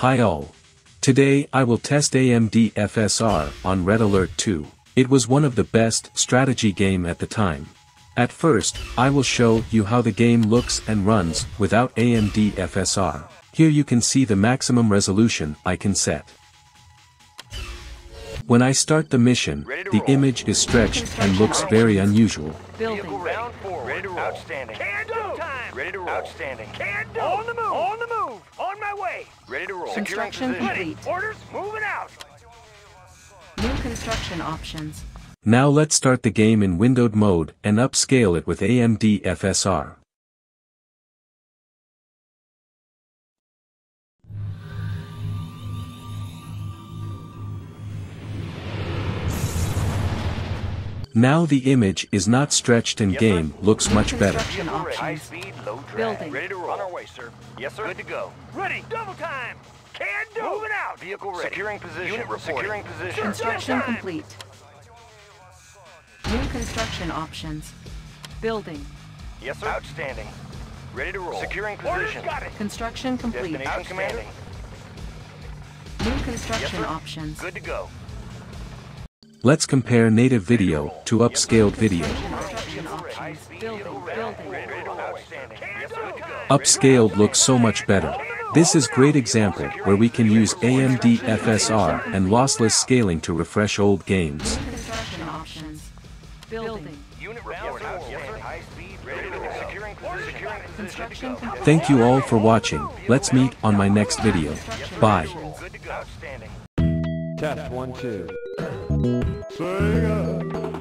Hi all. Today I will test AMD FSR on Red Alert 2. It was one of the best strategy game at the time. At first, I will show you how the game looks and runs without AMD FSR. Here you can see the maximum resolution I can set. When I start the mission, the image is stretched and looks very unusual. Construction complete. Orders moving out. New construction options. Now let's start the game in windowed mode and upscale it with AMD FSR. Now the image is not stretched and game looks much better. High speed, low drag. Ready to roll. On our way, sir. Yes, sir. Good to go. Ready. Double time. Can do. Moving out. Vehicle ready. Securing position. Unit reporting. Securing position. Construction complete. New construction options. Building. Yes, sir. Outstanding. Ready to roll. Securing position. Got it. Construction complete. Outstanding. New construction options. Good to go. Let's compare native video to upscaled video. Upscaled looks so much better. This is great example where we can use AMD FSR and lossless scaling to refresh old games. Thank you all for watching. Let's meet on my next video. Bye. Test 1 2. Sega.